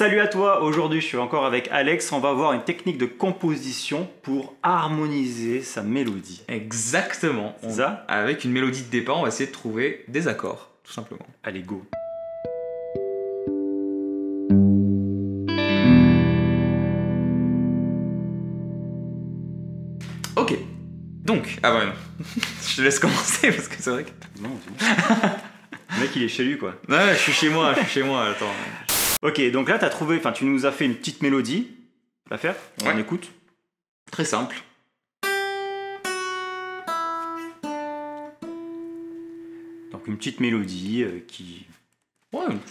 Salut à toi, aujourd'hui je suis encore avec Alex, on va voir une technique de composition pour harmoniser sa mélodie. Exactement, avec une mélodie de départ on va essayer de trouver des accords, tout simplement. Allez, go! Ok, donc, non, je te laisse commencer parce que c'est vrai que... Non, le mec il est chez lui quoi. Ouais, je suis chez moi, attends... Ok, donc là, t'as trouvé, enfin, tu nous as fait une petite mélodie. La faire, on écoute. Très simple. Donc une petite mélodie qui,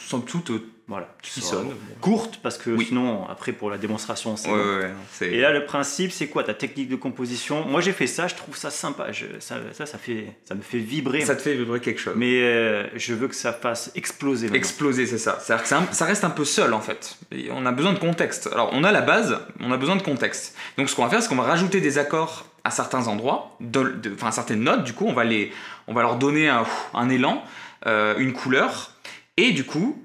somme toute, voilà, qui sonne. Courte parce que sinon, après pour la démonstration, c'est. Et là, le principe, c'est quoi ta technique de composition? Moi, j'ai fait ça, je trouve ça sympa. Ça me fait vibrer. Ça te fait vibrer quelque chose. Mais je veux que ça fasse exploser. Maintenant. Exploser, c'est ça. C'est-à-dire que ça reste un peu seul en fait. Et on a besoin de contexte. Alors, on a la base, on a besoin de contexte. Donc, ce qu'on va faire, c'est qu'on va rajouter des accords à certains endroits, enfin certaines notes. Du coup, on va leur donner un élan, une couleur. Et du coup,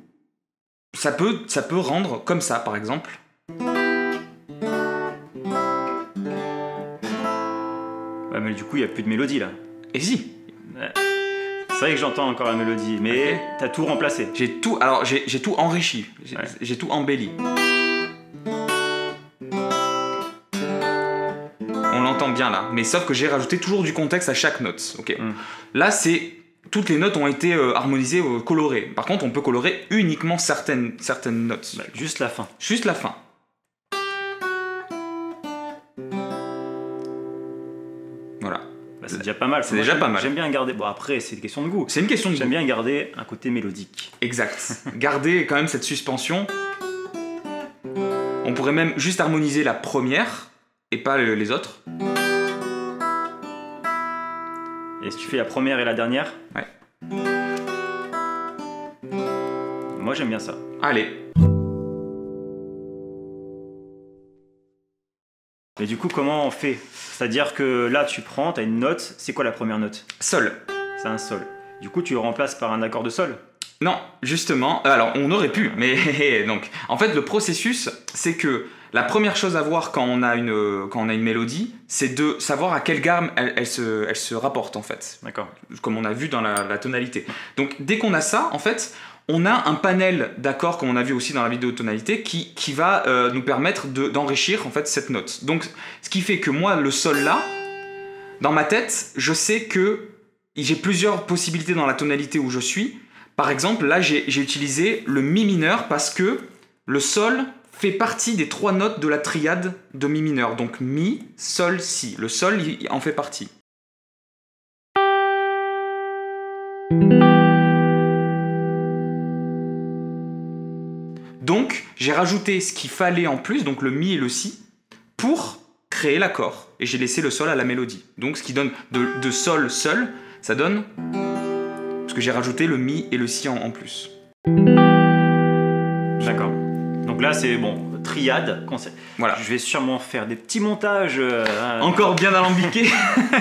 ça peut rendre comme ça, par exemple. Ouais, mais du coup, il n'y a plus de mélodie, là. Et si. C'est vrai que j'entends encore la mélodie, mais t'as tout remplacé. J'ai tout, alors j'ai tout enrichi, j'ai tout embelli. On l'entend bien, là. Mais sauf que j'ai rajouté toujours du contexte à chaque note. Okay. Là, c'est... Toutes les notes ont été harmonisées, colorées. Par contre, on peut colorer uniquement certaines notes. Bah, juste la fin. Juste la fin. Voilà. Bah, c'est déjà pas mal. C'est déjà pas mal. J'aime bien garder... Bon, après, c'est une question de goût. C'est une question de goût. J'aime bien garder un côté mélodique. Exact. Garder quand même cette suspension. On pourrait même juste harmoniser la première et pas les autres. Et si tu fais la première et la dernière? Ouais. Moi j'aime bien ça. Allez. Mais du coup comment on fait? C'est-à-dire que là tu prends, t'as une note, c'est quoi la première note? Sol. C'est un sol. Du coup tu le remplaces par un accord de sol? Non, justement, alors on aurait pu, mais donc en fait le processus c'est que la première chose à voir quand on a une mélodie, c'est de savoir à quelle gamme elle se rapporte en fait. D'accord. Comme on a vu dans la tonalité. Donc dès qu'on a ça, en fait, on a un panel d'accords, comme on a vu aussi dans la vidéo de tonalité, qui va nous permettre d'enrichir en fait cette note. Donc ce qui fait que moi, le sol là, dans ma tête, je sais que j'ai plusieurs possibilités dans la tonalité où je suis. Par exemple, là j'ai utilisé le mi mineur parce que le sol fait partie des trois notes de la triade de mi mineur. Donc mi, sol, si. Le sol il en fait partie. Donc j'ai rajouté ce qu'il fallait en plus, donc le mi et le si, pour créer l'accord. Et j'ai laissé le sol à la mélodie. Donc ce qui donne de sol, seul, ça donne... Parce que j'ai rajouté le mi et le si en plus. D'accord. Donc là, c'est bon, triade. Voilà. Je vais sûrement faire des petits montages. Encore bien alambiqués.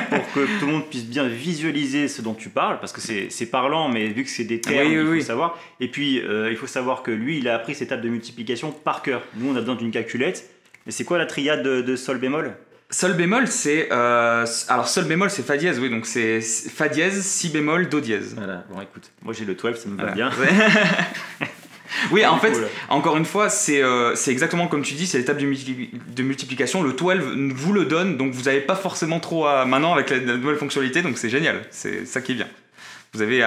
Pour que tout le monde puisse bien visualiser ce dont tu parles. Parce que c'est parlant, mais vu que c'est des termes, il faut savoir. Et puis, il faut savoir que lui, il a appris ses tables de multiplication par cœur. Nous, on a besoin d'une calculette. Mais c'est quoi la triade de sol bémol? Sol bémol, c'est... alors, sol bémol, c'est fa dièse, oui. Donc, c'est fa dièse, si bémol, do dièse. Voilà. Bon, écoute, moi, j'ai le 12, ça me va bien. Oui, en fait, encore une fois, c'est exactement comme tu dis, c'est l'étape de multiplication. Le 12 vous le donne, donc vous n'avez pas forcément trop à... Maintenant, avec la nouvelle fonctionnalité, donc c'est génial. C'est ça qui est bien. Vous avez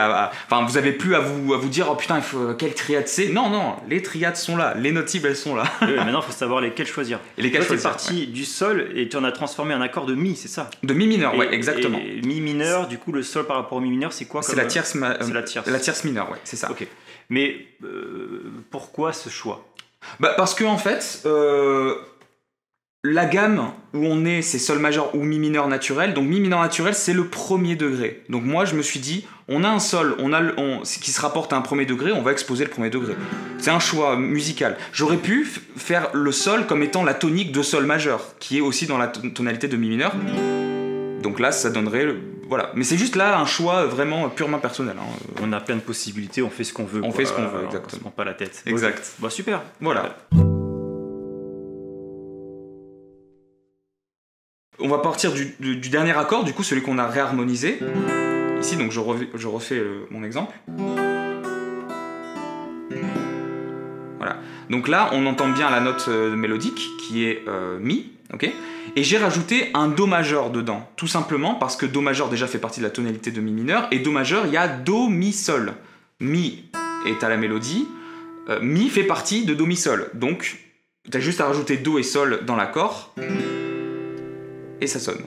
vous avez plus à vous dire oh putain il faut, quelle triade c'est. Non, les triades sont là, les notables elles sont là. Maintenant il faut savoir lesquelles choisir. Et lesquelles choisir. C'est parti du sol et tu en as transformé un accord de mi, c'est ça? De mi mineur, exactement. Et mi mineur, du coup le sol par rapport au mi mineur c'est quoi? C'est la tierce mineure, c'est ça. Ok. Mais pourquoi ce choix? Bah parce que en fait la gamme où on est, c'est sol majeur ou mi mineur naturel. Donc mi mineur naturel, c'est le premier degré. Donc moi, je me suis dit, on a un sol, qui se rapporte à un premier degré, on va exposer le premier degré. C'est un choix musical. J'aurais pu faire le sol comme étant la tonique de sol majeur, qui est aussi dans la tonalité de mi mineur. Donc là, ça donnerait... Voilà. Mais c'est juste là un choix vraiment purement personnel. Hein. On a plein de possibilités, on fait ce qu'on veut. On fait ce qu'on veut, exactement. On ne se prend pas la tête. Exact. Okay. Bah super, voilà. On va partir du dernier accord, du coup celui qu'on a réharmonisé. Ici, donc je refais mon exemple. Voilà. Donc là, on entend bien la note mélodique qui est mi, ok. Et j'ai rajouté un do majeur dedans, tout simplement parce que do majeur déjà fait partie de la tonalité de mi mineur, et do majeur, il y a do mi sol. Mi est à la mélodie, mi fait partie de do mi sol. Donc, t'as juste à rajouter do et sol dans l'accord, et ça sonne,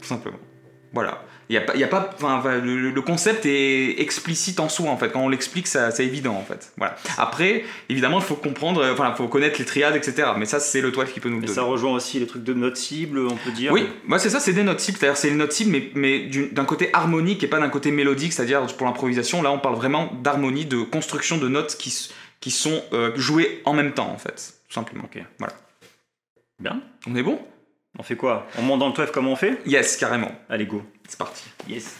tout simplement. Voilà. Y a pas, le concept est explicite en soi en fait. Quand on l'explique, c'est évident en fait. Voilà. Après, évidemment, il faut comprendre, faut connaître les triades, etc. Mais ça, c'est le 12 qui peut nous le donner. Ça rejoint aussi les trucs de notes cibles, on peut dire. Oui, bah, c'est ça, c'est des notes cibles. C'est-à-dire, c'est les notes cibles, mais d'un côté harmonique et pas d'un côté mélodique. C'est-à-dire, pour l'improvisation, là, on parle vraiment d'harmonie, de construction de notes qui sont jouées en même temps en fait, tout simplement. Okay. Voilà. Bien. On est bon. On fait quoi? On monte dans le 12 comme on fait? Yes, carrément. Allez, go. C'est parti. Yes.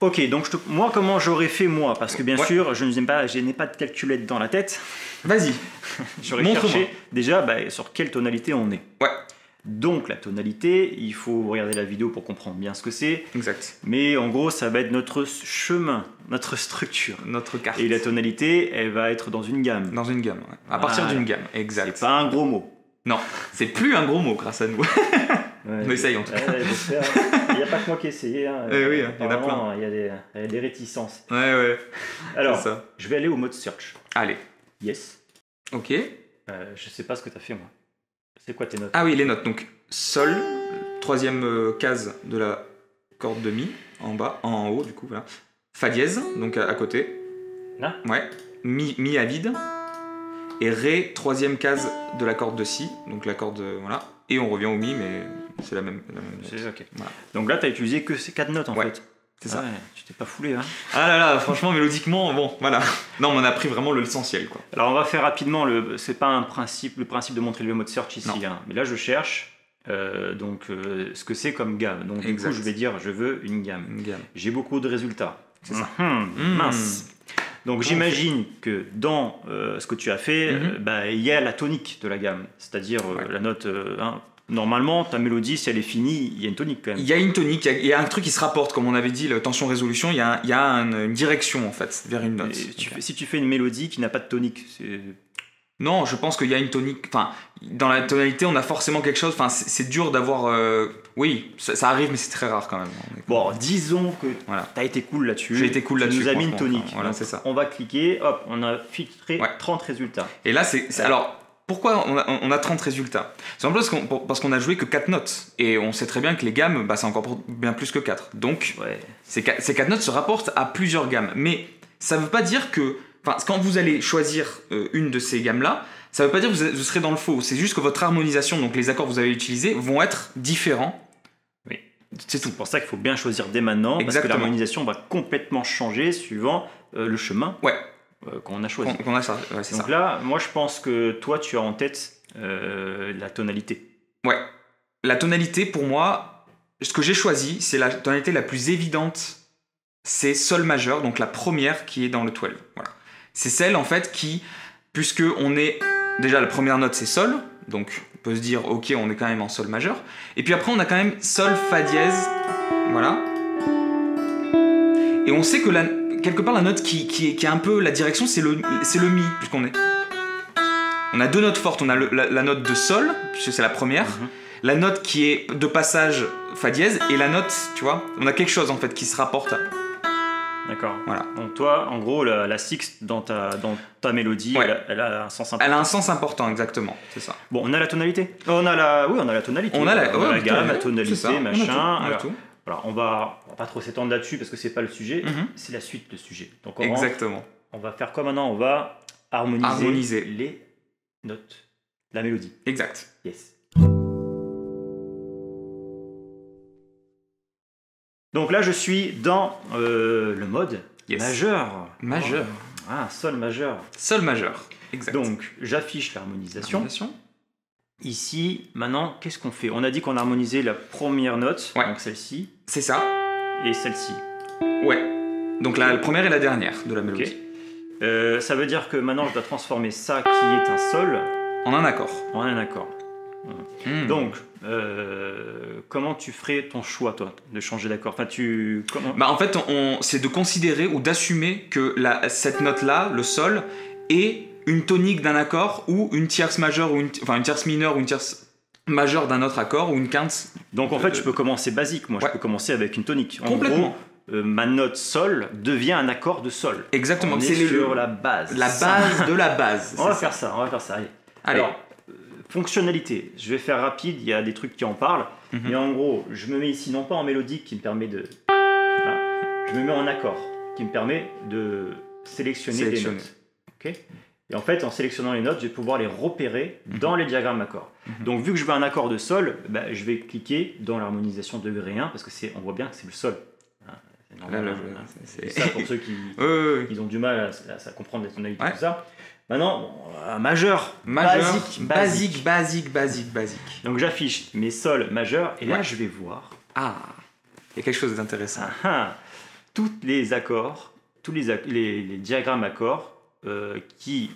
Ok, donc moi, comment j'aurais fait moi? Parce que bien sûr, je n'ai pas de calculette dans la tête. Vas-y. J'aurais cherché déjà sur quelle tonalité on est. Ouais. Donc la tonalité, il faut regarder la vidéo pour comprendre bien ce que c'est. Exact. Mais en gros, ça va être notre chemin, notre structure, notre carte. Et la tonalité, elle va être dans une gamme. Dans une gamme, ouais. À partir d'une gamme, exact. C'est pas un gros mot. Non, c'est plus un gros mot grâce à nous. On essaye en tout cas. Il n'y a pas que moi qui ai essayé. Hein. Oui, il y en a plein. Il y a des réticences. Ouais, ouais. Alors, je vais aller au mode search. Allez. Yes. Ok. Je sais pas ce que tu as fait moi. C'est quoi tes notes? Ah oui, les notes, donc sol, troisième case de la corde de mi, en bas, en haut du coup, voilà. Fa dièse, donc à côté. Là? Ouais. Mi à vide. Et ré, troisième case de la corde de si, donc la corde, voilà. Et on revient au mi, mais c'est la même note. C'est ok. Voilà. Donc là, t'as utilisé que ces 4 notes en fait. C'est ça. Ouais, tu t'es pas foulé, hein. Ah là là, franchement, mélodiquement, bon, voilà. Non, on a pris vraiment l'essentiel, quoi. Alors, on va faire rapidement, c'est pas un principe, le principe de montrer le mode search ici, hein. Mais là, je cherche ce que c'est comme gamme. Donc, exact. Du coup, je vais dire, je veux une gamme. J'ai beaucoup de résultats. C'est ça. Mince. Donc, j'imagine que dans ce que tu as fait, y a la tonique de la gamme, c'est-à-dire la note... Normalement, ta mélodie, si elle est finie, il y a une tonique quand même. Il y a une tonique, il y a un truc qui se rapporte, comme on avait dit, la tension-résolution, il y a une direction en fait, vers une note. Si tu fais une mélodie qui n'a pas de tonique, c'est... Non, je pense qu'il y a une tonique, dans la tonalité, on a forcément quelque chose, c'est dur d'avoir... Oui, ça arrive, mais c'est très rare quand même. Bon, disons que t'as été cool là-dessus. J'ai été cool là-dessus. Tu nous as mis une tonique. Voilà, c'est ça. On va cliquer, hop, on a filtré 30 résultats. Et là, c'est... Alors... Pourquoi on a 30 résultats? C'est simplement parce qu'on a joué que 4 notes. Et on sait très bien que les gammes, c'est encore bien plus que 4. Donc, ces 4 notes se rapportent à plusieurs gammes. Mais ça ne veut pas dire que... Quand vous allez choisir une de ces gammes-là, ça ne veut pas dire que vous serez dans le faux. C'est juste que votre harmonisation, donc les accords que vous avez utilisés, vont être différents. Oui. C'est tout. C'est pour ça qu'il faut bien choisir dès maintenant. Exactement. Parce que l'harmonisation va complètement changer suivant le chemin. Ouais. Qu'on a choisi. Donc là, moi je pense que toi tu as en tête la tonalité. Ouais. La tonalité pour moi, ce que j'ai choisi, c'est la tonalité la plus évidente, c'est sol majeur, donc la première qui est dans le 12. Voilà. C'est celle en fait qui, puisque on est déjà la première note c'est sol, donc on peut se dire ok on est quand même en sol majeur, et puis après on a quand même sol fa dièse, voilà. Et on sait que quelque part la note qui est un peu la direction c'est le mi, puisqu'on est on a deux notes fortes, on a la note de sol puisque c'est la première, la note qui est de passage fa dièse, et la note, tu vois, on a quelque chose en fait qui se rapporte à... D'accord. Voilà. Donc toi, en gros, la sixte dans ta mélodie, elle a un sens important. Elle a un sens important, exactement. C'est ça. Bon, on a la tonalité. On a la tonalité. On a la gamme, la tonalité, machin. Alors, on va pas trop s'étendre là-dessus parce que c'est pas le sujet, c'est la suite le sujet. Donc, exactement. On va faire quoi maintenant? On va harmoniser les notes, la mélodie. Exact. Yes. Donc là, je suis dans le mode majeur. Majeur. Ah, sol majeur. Sol majeur. Exact. Donc, j'affiche l'harmonisation. Ici, maintenant, qu'est-ce qu'on fait? On a dit qu'on harmonisait la première note, ouais. Donc celle-ci. C'est ça. Et celle-ci. Ouais. Donc la première et la dernière de la mélodie. Okay. Ça veut dire que maintenant, je dois transformer ça, qui est un sol, en un accord. En un accord. Mmh. Donc, comment tu ferais ton choix, toi, de changer d'accord? Enfin, tu... Comment... Bah, en fait, c'est de considérer ou d'assumer que cette note-là, le sol, est une tonique d'un accord ou une tierce majeure, ou une tierce mineure ou une tierce majeure d'un autre accord ou une quinte. Donc, en fait, je peux commencer basique. Moi, ouais. Je peux commencer avec une tonique. En complètement. Gros, ma note sol devient un accord de sol. Exactement. C'est sur la base. La base de la base. On va faire ça. On va faire ça. Allez. Allez. Alors, fonctionnalité, je vais faire rapide, il y a des trucs qui en parlent, mais en gros, je me mets ici non pas en mélodique qui me permet de... Voilà. Je me mets en accord qui me permet de sélectionner. Des notes. Okay. Et en fait, en sélectionnant les notes, je vais pouvoir les repérer dans les diagrammes accords. Donc vu que je veux un accord de sol, bah, je vais cliquer dans l'harmonisation degré 1 parce qu'on voit bien que c'est le sol. C'est ça pour ceux qui ils ont du mal à comprendre la tonalité, ouais. Tout ça. Maintenant, majeur, basique. Donc j'affiche mes sols majeurs et là je vais voir. Ah, il y a quelque chose d'intéressant. Tous les accords, tous les diagrammes accords qui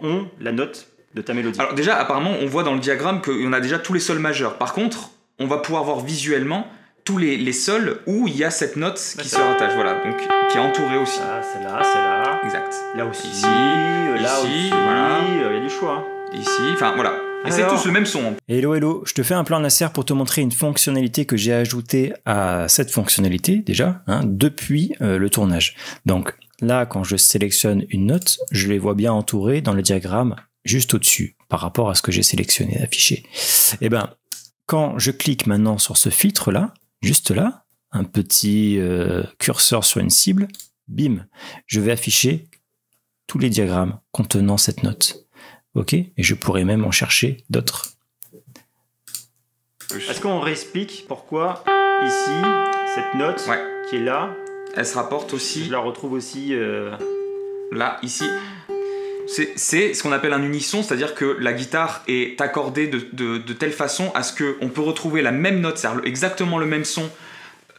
ont la note de ta mélodie. Alors déjà, apparemment, on voit dans le diagramme qu'on a déjà tous les sols majeurs. Par contre, on va pouvoir voir visuellement tous les sols où il y a cette note qui se rattache, voilà, donc qui est entourée aussi. Ah, celle-là, celle-là. Exact. Là aussi. Ici, là aussi, voilà. Il y a du choix. Ici, enfin voilà. Et c'est tous le même son. Hello, hello. Je te fais un plan Nasser pour te montrer une fonctionnalité que j'ai ajoutée à cette fonctionnalité déjà, hein, depuis le tournage. Donc là, quand je sélectionne une note, je les vois bien entourées dans le diagramme juste au-dessus par rapport à ce que j'ai sélectionné et affiché. Et ben, quand je clique maintenant sur ce filtre-là, juste là, un petit curseur sur une cible, bim, je vais afficher tous les diagrammes contenant cette note. Ok, et je pourrais même en chercher d'autres. Est-ce qu'on réexplique pourquoi ici, cette note qui est là, elle se rapporte aussi... Je la retrouve aussi là, ici. C'est ce qu'on appelle un unisson, c'est-à-dire que la guitare est accordée de telle façon à ce qu'on peut retrouver la même note, c'est-à-dire exactement le même son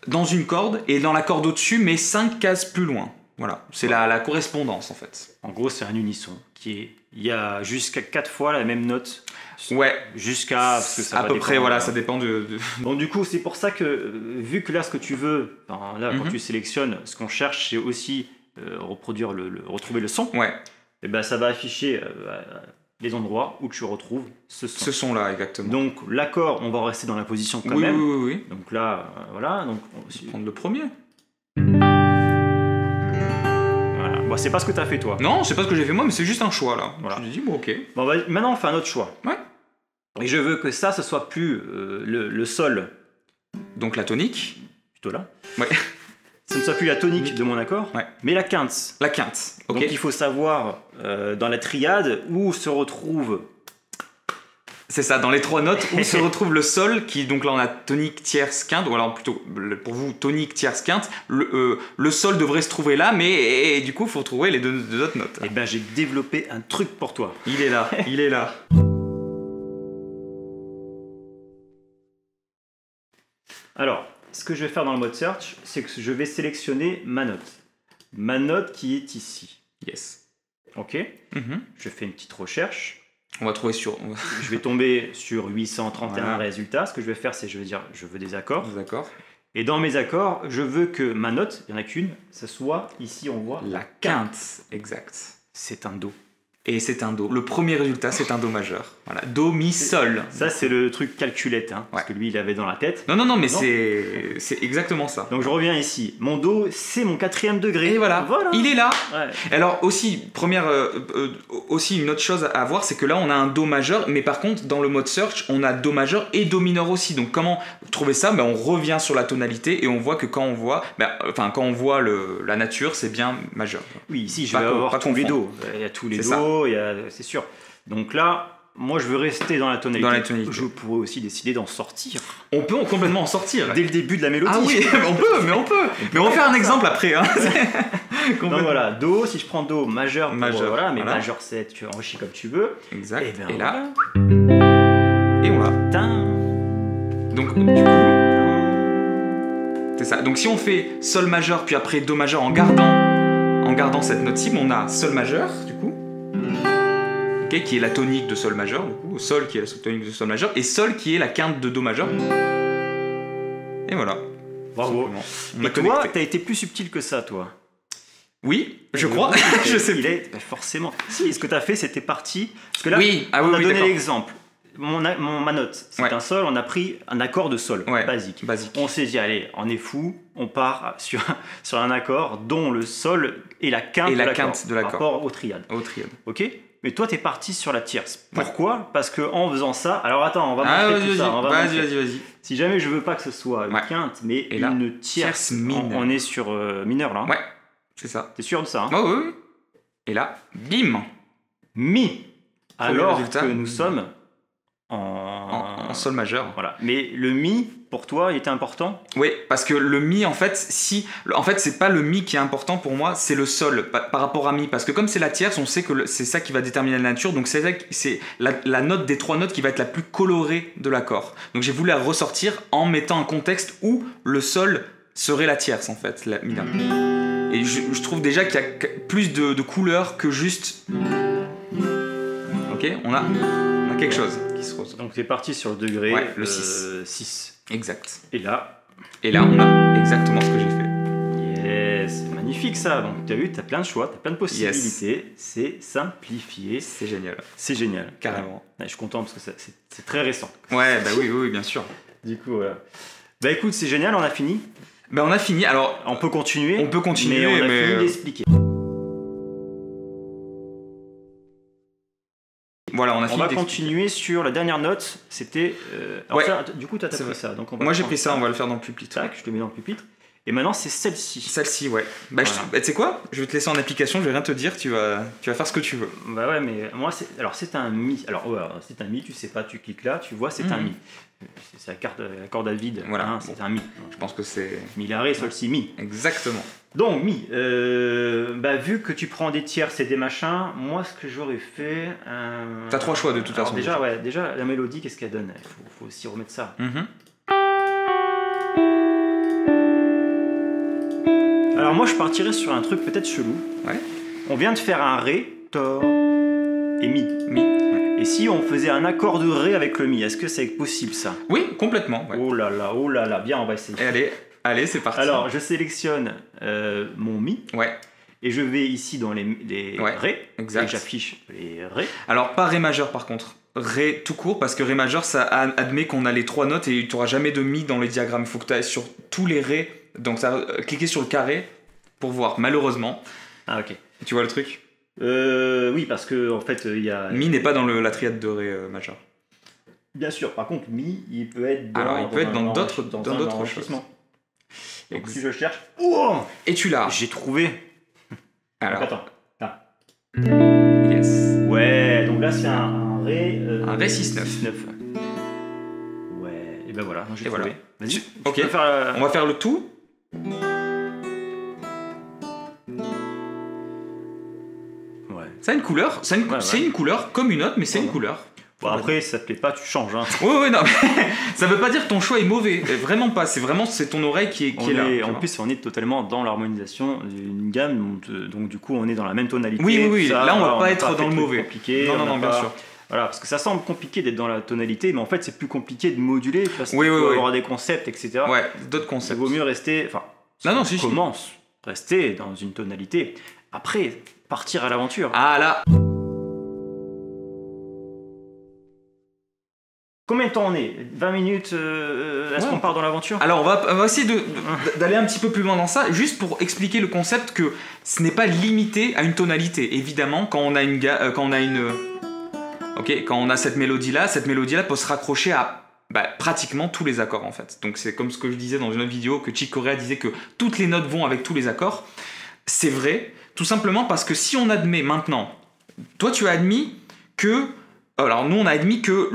dans une corde et dans la corde au-dessus, mais 5 cases plus loin. Voilà, c'est la correspondance en fait. En gros, c'est un unisson qui est... Il y a jusqu'à 4 fois la même note. Ouais. Jusqu'à... À peu près, voilà, ça dépend de... Bon, du coup, c'est pour ça que, vu que là, ce que tu veux, ben, là, quand tu sélectionnes, ce qu'on cherche, c'est aussi reproduire retrouver le son. Ouais. Et ben, ça va afficher les endroits où tu retrouves ce son. Ce son-là, exactement. Donc l'accord, on va rester dans la position quand même. Oui. Donc là, voilà. Donc, on va prendre le premier. Voilà. Bon, c'est pas ce que tu as fait toi. Non, c'est pas ce que j'ai fait moi, mais c'est juste un choix là. Voilà. Je me dis, bon, ok. Bon, bah, maintenant, on fait un autre choix. Ouais. Et je veux que ça, ce soit plus le sol. Donc la tonique. Plutôt là. Ouais. Ça ne soit plus la tonique de mon accord, mais la quinte. La quinte. Okay. Donc il faut savoir dans la triade où se retrouve. C'est ça, dans les trois notes où se retrouve le sol, qui donc là on a tonique, tierce, quinte, ou alors plutôt pour vous tonique, tierce, quinte. Le sol devrait se trouver là, mais et du coup il faut trouver les deux autres notes. Eh ben j'ai développé un truc pour toi. Il est là, il est là. Alors. Ce que je vais faire dans le mode search, c'est que je vais sélectionner ma note. Ma note qui est ici. Yes. Ok. Je fais une petite recherche. On va trouver sur... Je vais tomber sur 831 résultats. Ce que je vais faire, c'est je vais dire je veux des accords. Des accords. Et dans mes accords, je veux que ma note, il n'y en a qu'une, ça soit, ici on voit... La quinte. Exact. C'est un do. Et c'est un do. Le premier résultat, c'est un do majeur. Voilà. Do, mi, sol. Ça, c'est le truc calculette, hein, parce que lui, il avait dans la tête. Non, mais c'est exactement ça. Donc, je reviens ici. Mon do, c'est mon 4e degré. Et voilà. Il est là. Ouais. Alors, aussi, aussi, une autre chose à voir, c'est que là, on a un do majeur, mais par contre, dans le mode search, on a do majeur et do mineur aussi. Donc, comment trouver ça? On revient sur la tonalité et on voit que quand on voit, quand on voit la nature, c'est bien majeur. Oui, ici, je vais avoir tous les do. Il y a tous les do. C'est sûr. Donc là, moi je veux rester dans la tonalité. Dans la tonalité. Je pourrais aussi décider d'en sortir. On peut complètement en sortir. Dès le début de la mélodie. Ah oui, on peut. Mais on fait un exemple après. Hein. Donc voilà, do, si je prends do majeur, majeur, voilà, mais majeur 7, tu enrichis comme tu veux. Exact. Et là. ça. Donc si on fait sol majeur puis après do majeur en gardant cette note cible, on a sol majeur du coup, okay, qui est la tonique de sol majeur, du coup, sol qui est la sous-tonique de sol majeur et sol qui est la quinte de do majeur. Et voilà. Bravo. Et toi, t'as été plus subtil que ça, toi. Oui, je crois. Je sais plus. Ben forcément. Si, ce que t'as fait, c'était parti. Parce que là, oui. on a donné l'exemple. Ma note, c'est un sol. On a pris un accord de sol basique. On s'est dit, allez, on est fou. On part sur un accord dont le sol est la quinte de l'accord par rapport au triade. Ok. Mais toi, t'es parti sur la tierce. Pourquoi? Parce que en faisant ça, alors attends, on va montrer tout ça. Vas-y. Si jamais je veux pas que ce soit une quinte, mais une tierce mineure. On est sur mineur là. Ouais. C'est ça. T'es sûr de ça, hein? Oh, oui. Et là, bim, mi. Alors que nous sommes en sol majeur. Voilà. Mais le mi, pour toi, il était important? Oui, parce que le mi, en fait, c'est pas le mi qui est important pour moi, c'est le sol par rapport à mi. Parce que comme c'est la tierce, on sait que c'est ça qui va déterminer la nature. Donc c'est la note des trois notes qui va être la plus colorée de l'accord. Donc j'ai voulu la ressortir en mettant un contexte où le sol serait la tierce, en fait, la mineure. Et je trouve déjà qu'il y a plus de couleurs que juste... Ok, on a quelque chose qui se ressort. Donc t'es parti sur le degré, le 6. Exact. Et là, on a exactement ce que j'ai fait. Yes, magnifique ça. Donc t'as vu, t'as plein de choix, t'as plein de possibilités. Yes. C'est simplifié. C'est génial. C'est génial. Carrément. Ouais, je suis content parce que c'est très récent. Ouais, bah oui, bien sûr. Du coup, voilà. Bah écoute, c'est génial, on a fini. Ben on a fini, alors on peut continuer, mais on a fini d'expliquer. Voilà, on a fini. On va continuer sur la dernière note, c'était... ça, du coup, t'as pris ça. Donc on va moi j'ai pris ça, on va le faire dans le pupitre. Tac, je te mets dans le pupitre. Et maintenant c'est celle-ci. Celle-ci, ouais. Bah voilà. Tu sais quoi? Je vais te laisser en application, je vais rien te dire, tu vas faire ce que tu veux. Bah ouais, mais moi c'est... Alors c'est un mi. Alors ouais, c'est un mi, tu sais pas, tu cliques là, tu vois, c'est un mi. C'est la corde à vide, voilà. Hein, c'est un mi. Je pense que c'est... Mi, la, sol, si, mi. Exactement. Donc mi, bah, vu que tu prends des tierces et des machins, moi ce que j'aurais fait... T'as trois choix de toute façon. Déjà, ouais, déjà la mélodie, qu'est-ce qu'elle donne? Il faut aussi remettre ça. Alors moi je partirais sur un truc peut-être chelou. Ouais. On vient de faire un ré, to et mi. Et si on faisait un accord de ré avec le mi, est-ce que c'est possible ça? Oui, complètement. Ouais. Oh là là, bien, on va essayer. Et allez, c'est parti. Alors, je sélectionne mon mi. Ouais. Et je vais ici dans les ré. Exact. Et j'affiche les ré. Alors, pas ré majeur par contre. Ré tout court, parce que ré majeur, ça admet qu'on a les trois notes et tu n'auras jamais de mi dans les diagrammes. Il faut que tu ailles sur tous les ré. Donc, cliquez sur le carré pour voir, malheureusement. Ah, ok. Tu vois le truc? Oui, parce que en fait, il y a... Mi n'est pas dans la triade de Ré majeur. Bien sûr, par contre, Mi, il peut être dans... Alors, il peut être dans d'autres choses. Donc, si je cherche... Oh! Et tu l'as! J'ai trouvé! Alors... Attends. Ah. Yes. Ouais, donc là, c'est un Ré... un Ré 6-9. Ouais, et ben voilà, j'ai trouvé. Voilà. Vas-y, okay. On va faire le tout. Ça a une couleur, c'est une couleur comme une autre, mais c'est une couleur. Bon, après, si ça te plaît pas, tu changes. Hein. Oui, non, mais ça veut pas dire que ton choix est mauvais. Vraiment pas, c'est vraiment ton oreille qui est là. En plus, on est totalement dans l'harmonisation d'une gamme, donc du coup, on est dans la même tonalité. Oui, ça, là, on va pas être dans le mauvais. Non, bien sûr. Voilà, parce que ça semble compliqué d'être dans la tonalité, mais en fait, c'est plus compliqué de moduler, parce qu'il faut avoir des concepts, etc. Ouais, d'autres concepts. Il vaut mieux rester, enfin, on commence, rester dans une tonalité. Après... Partir à l'aventure. Ah là. Combien de temps on est? 20 minutes Est-ce qu'on part dans l'aventure? Alors on va essayer d'aller un petit peu plus loin dans ça, juste pour expliquer le concept que ce n'est pas limité à une tonalité. Évidemment, quand on a une... quand on a cette mélodie-là peut se raccrocher à... Bah, pratiquement tous les accords en fait. Donc c'est comme ce que je disais dans une autre vidéo, que Chick Corea disait que toutes les notes vont avec tous les accords. C'est vrai, tout simplement parce que si on admet maintenant, toi tu as admis que, alors nous on a admis que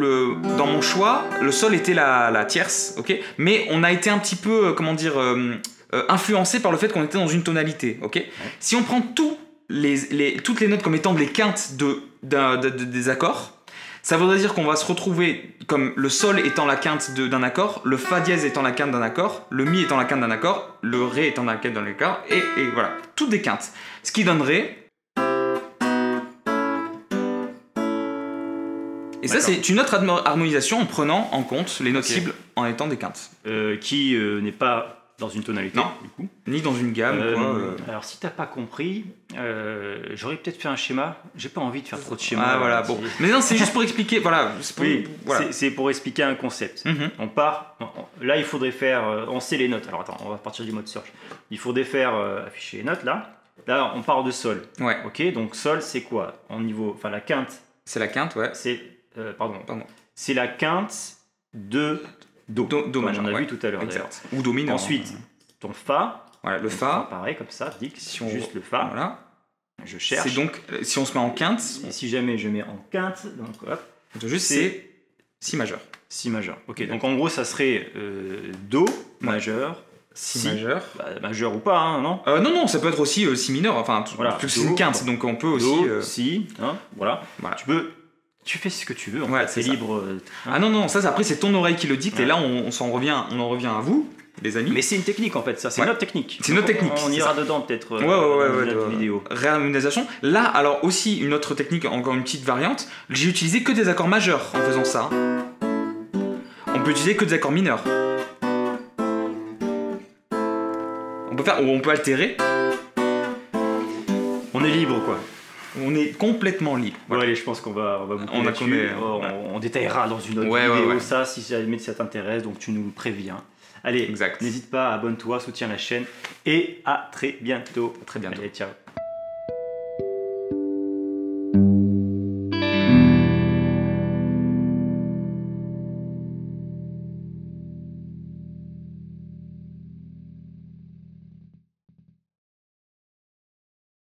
dans mon choix, le sol était la tierce, ok, mais on a été un petit peu, comment dire, influencé par le fait qu'on était dans une tonalité, ok. Si on prend toutes les notes comme étant des quintes des accords, Ça voudrait dire qu'on va se retrouver comme le sol étant la quinte d'un accord, le fa dièse étant la quinte d'un accord, le mi étant la quinte d'un accord, le ré étant la quinte d'un accord, et voilà, toutes des quintes. Ce qui donnerait... Et ça, c'est une autre harmonisation en prenant en compte les notes cibles en étant des quintes. Qui n'est pas... dans une tonalité, non, du coup. Ni dans une gamme. Alors, si t'as pas compris, j'aurais peut-être fait un schéma. J'ai pas envie de faire trop de schémas. Ah, voilà, bon. Mais non, c'est juste pour expliquer. Voilà, c'est pour, oui, voilà. C'est pour expliquer un concept. Mm-hmm. On part. Là, il faudrait faire. On sait les notes. Alors, attends, on va partir du mode search. Il faudrait faire afficher les notes là. Là, on part de sol. Ouais. Ok, donc sol, c'est quoi en niveau. Enfin, la quinte. C'est la quinte, ouais. C'est. Pardon. C'est la quinte de. Do majeur, on a vu tout à l'heure. Ou do mineur. Ensuite, ton fa. Voilà, le fa. Pareil, comme ça, juste le fa. Voilà. Je cherche. C'est donc, si on se met en quinte. Si jamais je mets en quinte, donc hop. Juste, c'est si majeur. Si majeur. Ok, donc en gros, ça serait do majeur. Si majeur. Majeur ou pas, hein, non? Non, ça peut être aussi si mineur. Enfin, c'est une quinte, donc on peut aussi. Si, voilà. Tu peux. Tu fais ce que tu veux, en fait, c'est libre. Ah non, ça après c'est ton oreille qui le dicte, et là on en revient à vous, les amis. Mais c'est une technique en fait, ça, c'est notre technique. C'est notre technique. On ira dedans peut-être dans la vidéo. Réharmonisation. Là, alors aussi une autre technique, encore une petite variante, j'ai utilisé que des accords majeurs en faisant ça. On peut utiliser que des accords mineurs. On peut faire, ou on peut altérer. On est libre quoi. On est complètement libre. Voilà. Ouais, allez, je pense qu'on va boucler là-dessus. On détaillera dans une autre vidéo ça, si jamais ça t'intéresse, donc tu nous préviens. Allez, n'hésite pas, abonne-toi, soutiens la chaîne et à très bientôt. À très bientôt. Allez, ciao.